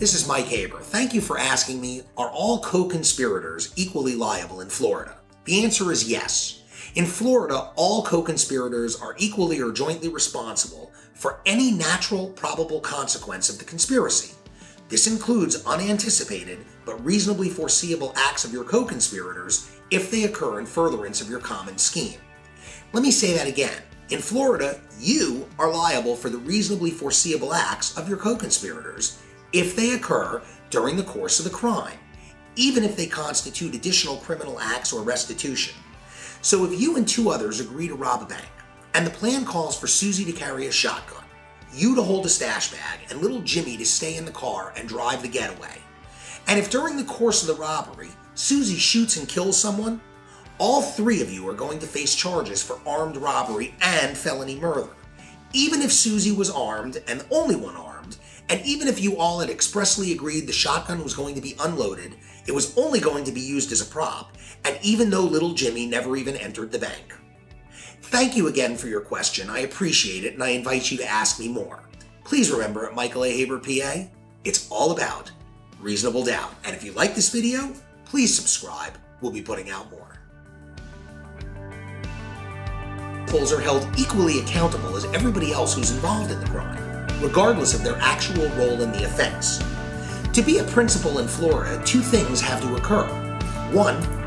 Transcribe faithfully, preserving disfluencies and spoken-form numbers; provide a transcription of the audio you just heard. This is Mike Haber. Thank you for asking me, are all co-conspirators equally liable in Florida? The answer is yes. In Florida, all co-conspirators are equally or jointly responsible for any natural probable consequence of the conspiracy. This includes unanticipated but reasonably foreseeable acts of your co-conspirators if they occur in furtherance of your common scheme. Let me say that again. In Florida, you are liable for the reasonably foreseeable acts of your co-conspirators if they occur during the course of the crime, even if they constitute additional criminal acts or restitution. So if you and two others agree to rob a bank, and the plan calls for Susie to carry a shotgun, you to hold a stash bag, and little Jimmy to stay in the car and drive the getaway, and if during the course of the robbery, Susie shoots and kills someone, all three of you are going to face charges for armed robbery and felony murder, even if Susie was armed and the only one armed, and even if you all had expressly agreed the shotgun was going to be unloaded, it was only going to be used as a prop, and even though little Jimmy never even entered the bank. Thank you again for your question. I appreciate it, and I invite you to ask me more. Please remember, at Michael A. Haber, P A, it's all about reasonable doubt. And if you like this video, please subscribe. We'll be putting out more. Principals are held equally accountable as everybody else who's involved in the crime, regardless of their actual role in the offense. To be a principal in Florida, two things have to occur. One,